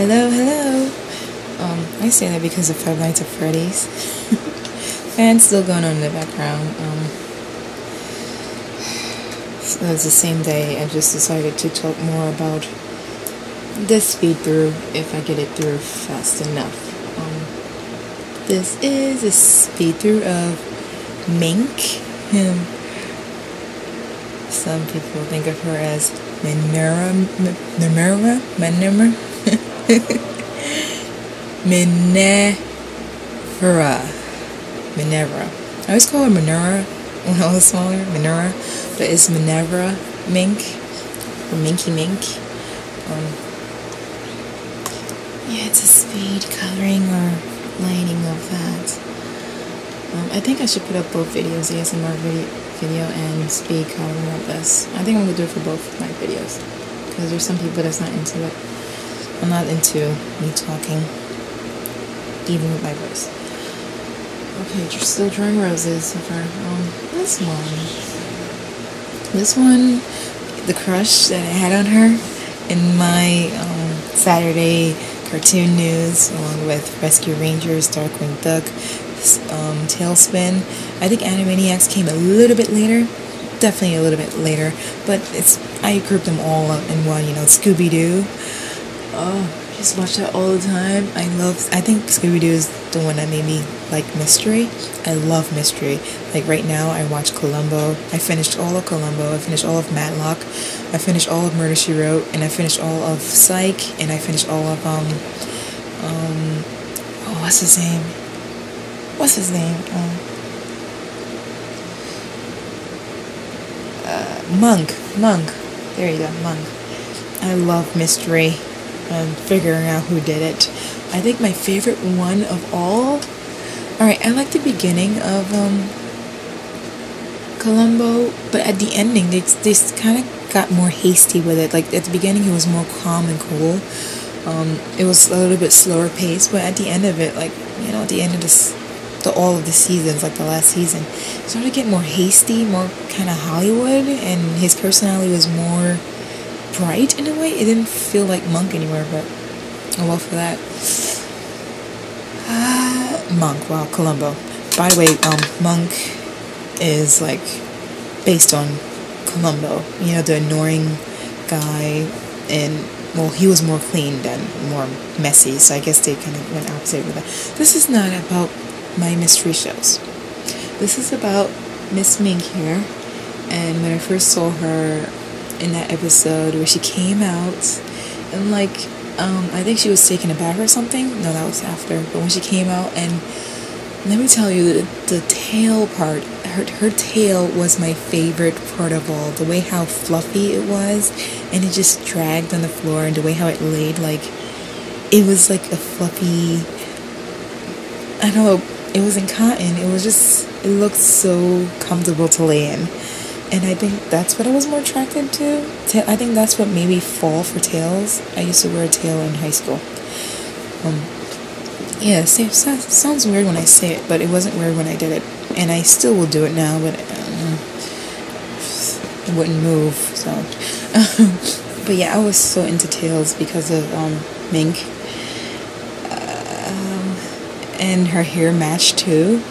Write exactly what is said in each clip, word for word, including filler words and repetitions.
Hello, hello. Um, I say that because of Five Nights at Freddy's. And still going on in the background. Um, so it was the same day. I just decided to talk more about this speed through, if I get it through fast enough. Um, this is a speed through of Mink. Um, some people think of her as Minerva, Minerva, Minerva, Minerva, Minerva. I always call her Minerva when I was smaller, Minerva, but it's Minerva Mink, or Minky Mink. Um, yeah, it's a speed coloring or lighting of that. Um, I think I should put up both videos, the A S M R video, video and speed coloring of this. I think I'm going to do it for both of my videos, because there's some people that's not into it. I'm not into me talking, even with my voice. Okay, you're still drawing roses so far. Um, this one. This one, the crush that I had on her in my um, Saturday cartoon news, along with Rescue Rangers, Darkwing Duck, Um, Tailspin. I think Animaniacs came a little bit later, definitely a little bit later, but it's I grouped them all up in one. You know, Scooby-Doo. Oh, I just watch that all the time. I love. I think Scooby-Doo is the one that made me like mystery. I love mystery. Like right now, I watch Columbo. I finished all of Columbo. I finished all of Matlock. I finished all of Murder, She Wrote, and I finished all of Psych, and I finished all of um um oh, what's his name? What's his name? Um, uh, Monk. Monk. There you go, Monk. I love mystery and figuring out who did it. I think my favorite one of all. Alright, I like the beginning of um, Columbo, but at the ending, they, they kind of got more hasty with it. Like at the beginning, it was more calm and cool. Um, it was a little bit slower paced, but at the end of it, like, you know, at the end of this. The, all of the seasons, like the last season, started to get more hasty, more kind of Hollywood, and his personality was more bright in a way. It didn't feel like Monk anymore, but oh well for that. Uh, Monk, wow, Columbo. By the way, um, Monk is like based on Columbo. You know, the annoying guy, and well, he was more clean than more messy, so I guess they kind of went opposite with that. This is not about my mystery shows. This is about Miss Mink here, and when I first saw her in that episode where she came out, and like, um, I think she was taken aback or something. No, that was after. But when she came out, and let me tell you, the, the tail part, her, her tail was my favorite part of all. The way how fluffy it was, and it just dragged on the floor, and the way how it laid, like, it was like a fluffy, I don't know, it was in cotton, it was just, it looked so comfortable to lay in, and I think that's what I was more attracted to. I think that's what made me fall for tails. I used to wear a tail in high school. Um, yeah, it sounds weird when I say it, but it wasn't weird when I did it, and I still will do it now, but um, it wouldn't move, so, but yeah, I was so into tails because of um, Mink. And her hair matched too.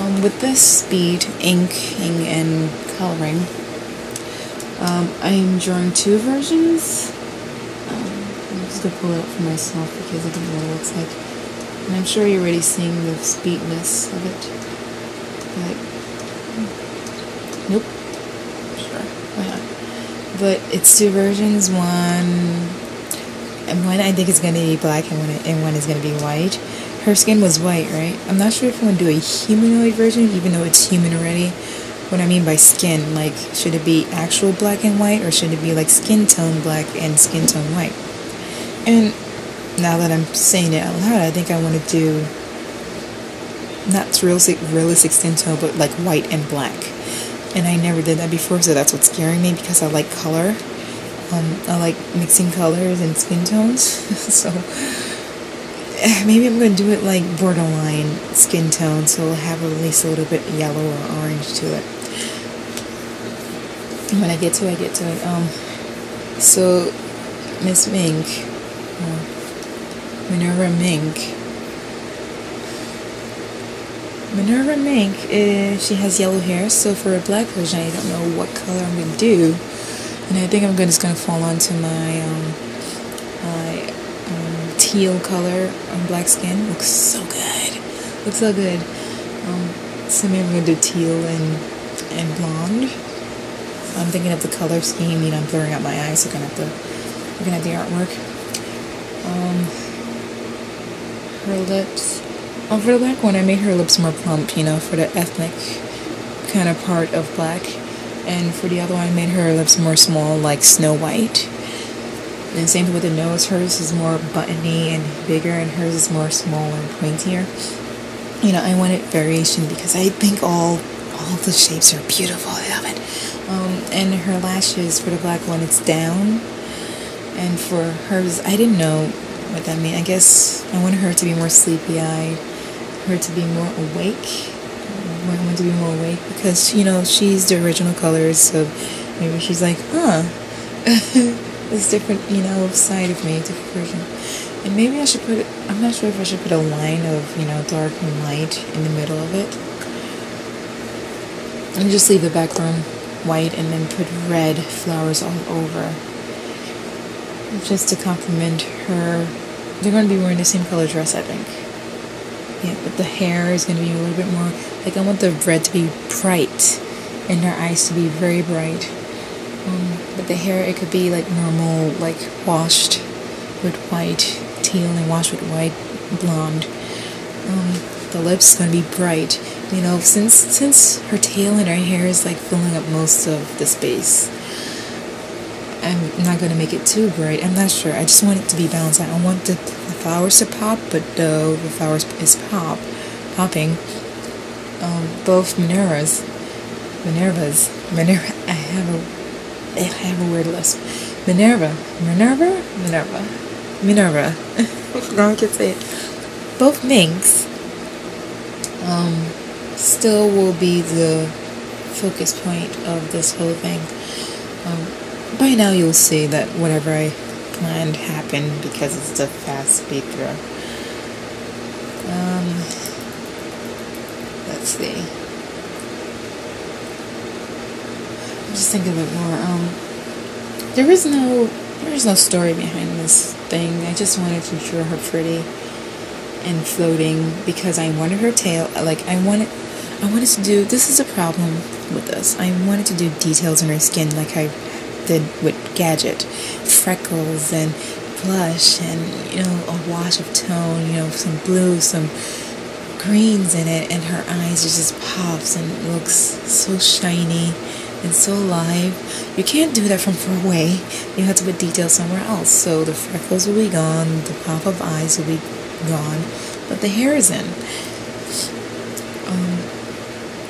Um, with this speed inking and coloring, um, I'm drawing two versions. Um, I'm just gonna pull it up for myself because I don't know what it looks like. And I'm sure you're already seeing the speedness of it. Like, nope. Sure, why not? But it's two versions. One, and one I think is gonna be black, and one and one is gonna be white. Her skin was white, right? I'm not sure if I want to do a humanoid version, even though it's human already. What I mean by skin, like, should it be actual black and white, or should it be like skin tone black and skin tone white? And now that I'm saying it out loud, I think I want to do not realistic, realistic skin tone, but like white and black. And I never did that before, so that's what's scaring me, because I like color. Um, I like mixing colors and skin tones, so. Maybe I'm going to do it like borderline skin tone, so it'll have at least a little bit yellow or orange to it. And when I get to it, I get to it. Um, so, Miss Mink, Minerva Mink. Minerva Mink, uh, she has yellow hair, so for a black version, I don't know what color I'm going to do. And I think I'm gonna, just going to fall onto my, um, my um, teal color on black skin. Looks so good. Looks so good. Um, so maybe I'm going to do teal and, and blonde. I'm thinking of the color scheme. You know, I'm blurring out my eyes, so I'm going to have to look at the artwork. Um, her lips. Oh, for the black one, I made her lips more plump, you know, for the ethnic kind of part of black. And for the other one, I made her lips more small, like Snow White. And same with the nose. Hers is more buttony and bigger, and hers is more small and pointier. You know, I wanted variation because I think all all the shapes are beautiful. I love it. Um, and her lashes, for the black one, it's down. And for hers, I didn't know what that meant. I guess I wanted her to be more sleepy-eyed, her to be more awake. I want to be more awake because, you know, she's the original colors, so maybe she's like, huh, this different, you know, side of me, different version. And maybe I should put, I'm not sure if I should put a line of, you know, dark and light in the middle of it. And just leave the background white and then put red flowers all over. Just to complement her. They're going to be wearing the same color dress, I think. Yeah, but the hair is going to be a little bit more, like, I want the red to be bright, and her eyes to be very bright. Um, but the hair, it could be, like, normal, like, washed with white, teal, and washed with white, blonde. Um, the lips going to be bright. You know, since, since her tail and her hair is, like, filling up most of the space, I'm not going to make it too bright. I'm not sure. I just want it to be balanced. I don't want the flowers to pop, but though the flowers is pop, popping, um, both Minervas, Minervas, Minerva, I have a, I have a weird list, Minerva, Minerva, Minerva, Minerva, now I can say it, both minks, um, still will be the focus point of this whole thing. Um, by now you'll see that whatever I planned happen because it's a fast speed through. Um, let's see. I'm just thinking a bit more. Um, there is no, there is no story behind this thing. I just wanted to draw her pretty and floating because I wanted her tail. Like I wanted, I wanted to do. This is a problem with this. I wanted to do details in her skin, like I did with Gadget, freckles and blush, and you know, a wash of tone, you know, some blue, some greens in it, and her eyes just pops and looks so shiny and so alive. You can't do that from far away. You have to put detail somewhere else. So the freckles will be gone, the pop of eyes will be gone, but the hair is in. Um,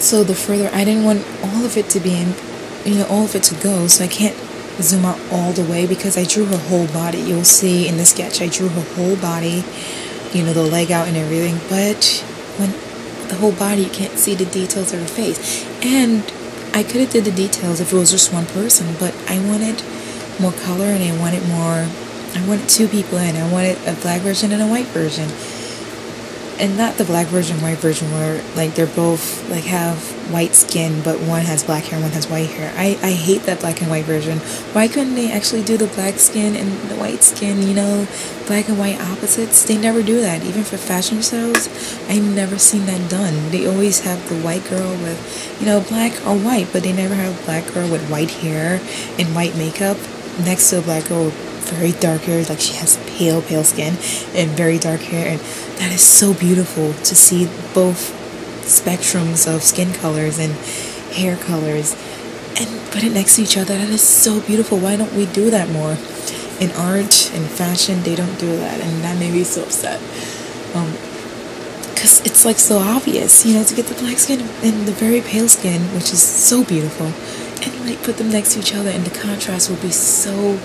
so the further, I didn't want all of it to be in. You know, all of it to go, so I can't zoom out all the way because I drew her whole body. You'll see in the sketch I drew her whole body, you know, the leg out and everything, but when the whole body, you can't see the details of her face. And I could have did the details if it was just one person, but I wanted more color, and I wanted more, I wanted two people in. I wanted a black version and a white version, and not the black version, white version, where like they're both like have white skin, but one has black hair, and one has white hair. I, I hate that black and white version. Why couldn't they actually do the black skin and the white skin? You know, black and white opposites. They never do that, even for fashion shows. I've never seen that done. They always have the white girl with, you know, black or white, but they never have a black girl with white hair and white makeup next to a black girl with very dark hair. Like she has pale, pale skin and very dark hair, and that is so beautiful to see both spectrums of skin colors and hair colors and put it next to each other. That is so beautiful. Why don't we do that more? In art and fashion, they don't do that, and that made me so upset. Um, because it's like so obvious, you know, to get the black skin and the very pale skin, which is so beautiful, and like put them next to each other, and the contrast will be so.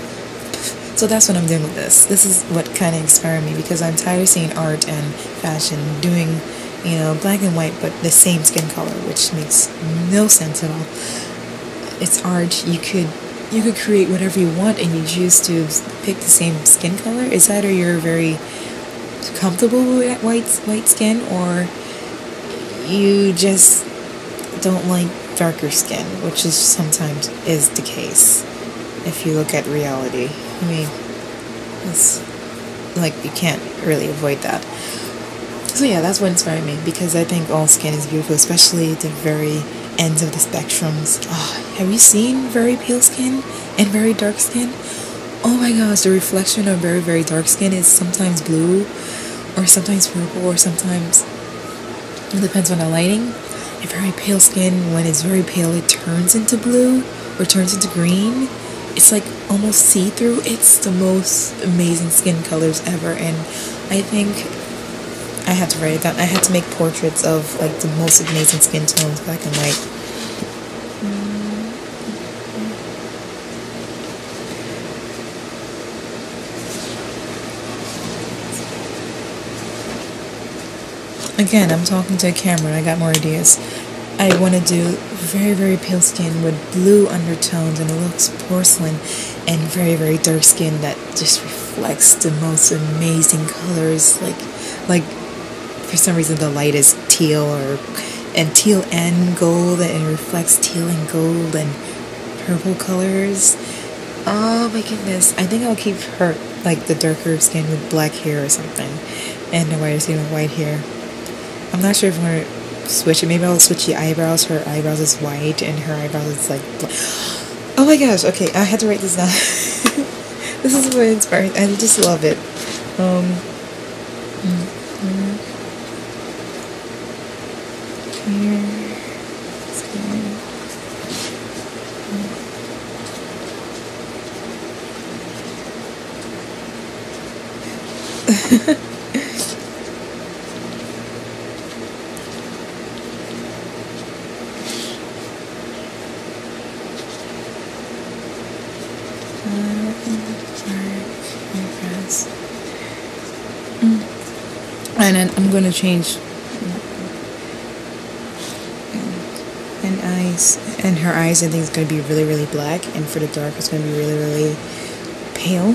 So that's what I'm doing with this. This is what kind of inspired me, because I'm tired of seeing art and fashion doing, you know, black and white, but the same skin color, which makes no sense at all. It's art. You could you could create whatever you want, and you choose to pick the same skin color. It's either you're very comfortable with white, white skin, or you just don't like darker skin, which is sometimes is the case if you look at reality. I mean, it's like you can't really avoid that. So yeah, that's what inspired me, because I think all skin is beautiful, especially the very ends of the spectrums. Oh, have you seen very pale skin and very dark skin? Oh my gosh, the reflection of very, very dark skin is sometimes blue, or sometimes purple, or sometimes, it depends on the lighting. And very pale skin, when it's very pale, it turns into blue, or turns into green. It's like almost see-through. It's the most amazing skin colors ever, and I think I had to write it down. I had to make portraits of like the most amazing skin tones black and white. Again, I'm talking to a camera. I got more ideas. I want to do very, very pale skin with blue undertones, and it looks porcelain, and very, very dark skin that just reflects the most amazing colors. Like, like for some reason the light is teal, or and teal and gold, and it reflects teal and gold and purple colors. Oh my goodness! I think I'll keep her like the darker skin with black hair or something, and the whiter skin with white hair. I'm not sure if I'm gonna switch it. Maybe I'll switch the eyebrows. Her eyebrows is white and her eyebrows is like black. Oh my gosh, okay, I had to write this down. This is what inspired me. I just love it. Um, mm-hmm. Mm-hmm. And then I'm gonna change and eyes and her eyes. I think it's gonna be really, really black, and for the dark, it's gonna be really, really pale.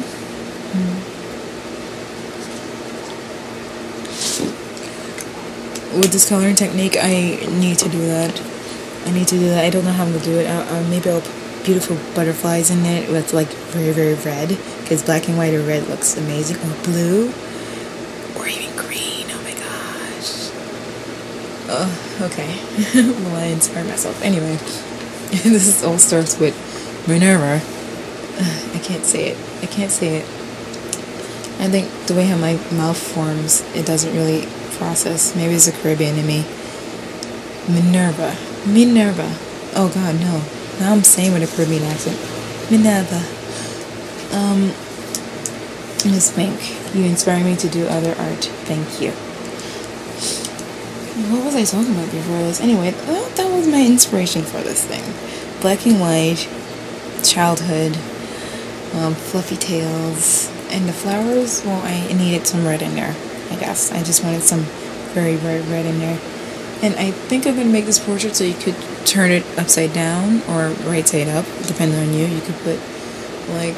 With this coloring technique, I need to do that. I need to do that. I don't know how I'm gonna do it. I, I, maybe I'll put beautiful butterflies in it with like very, very red, because black and white or red looks amazing, or blue. Oh, okay. Well, I inspired myself. Anyway, this is all starts with Minerva. Uh, I can't say it. I can't say it. I think the way how my mouth forms, it doesn't really process. Maybe it's a Caribbean in me. Minerva. Minerva. Oh, God, no. Now I'm saying with a Caribbean accent. Minerva. Um, Miss Mink, you inspire me to do other art. Thank you. What was I talking about before this? Anyway, that, that was my inspiration for this thing. Black and white, childhood, um, fluffy tails, and the flowers, well, I needed some red in there, I guess. I just wanted some very bright red in there. And I think I'm going to make this portrait so you could turn it upside down or right side up, depending on you. You could put, like,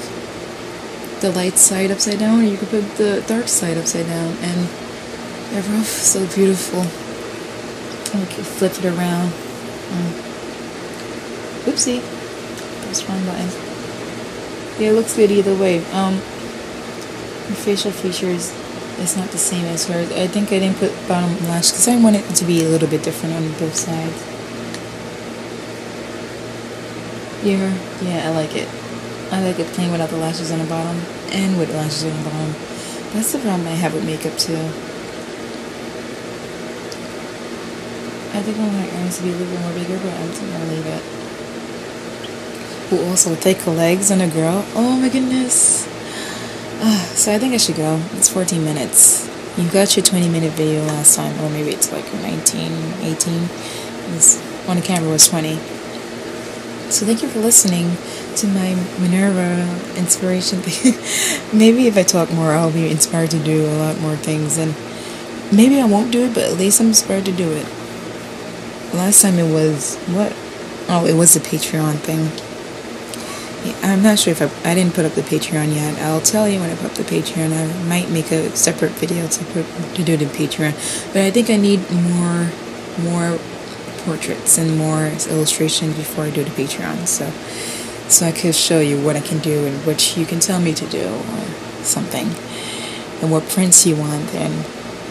the light side upside down, or you could put the dark side upside down, and they're both so beautiful. We can flip it around. Mm. Oopsie. Press wrong button. Yeah, it looks good either way. Um, the facial features is not the same as hers. I think I didn't put bottom lash because I want it to be a little bit different on both sides. Yeah, yeah, I like it. I like it plain without the lashes on the bottom and with lashes on the bottom. That's the problem I have with makeup too. I think I want my arms to be a little bit more bigger, but I'm just gonna leave it. Ooh, also thick legs on a girl. Oh my goodness. Uh, so I think I should go. It's fourteen minutes. You got your twenty minute video last time, or maybe it's like nineteen, eighteen. It's, on the camera was twenty. So thank you for listening to my Minerva inspiration thing. Maybe if I talk more, I'll be inspired to do a lot more things. And maybe I won't do it, but at least I'm inspired to do it. Last time it was, what? Oh, it was the Patreon thing. I'm not sure if I, I didn't put up the Patreon yet. I'll tell you when I put up the Patreon. I might make a separate video to, put, to do it in Patreon. But I think I need more more portraits and more illustrations before I do the Patreon. So so I could show you what I can do and what you can tell me to do or something. And what prints you want. And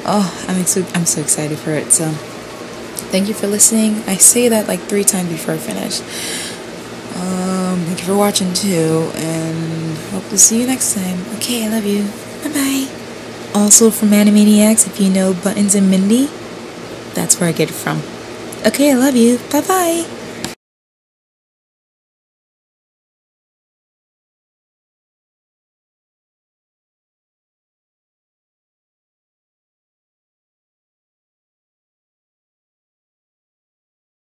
oh, I'm so, I'm so excited for it. So thank you for listening. I say that like three times before I finish. Um, thank you for watching too, and hope to see you next time. Okay, I love you. Bye-bye. Also from Animaniacs, if you know Buttons and Mindy, that's where I get it from. Okay, I love you. Bye-bye.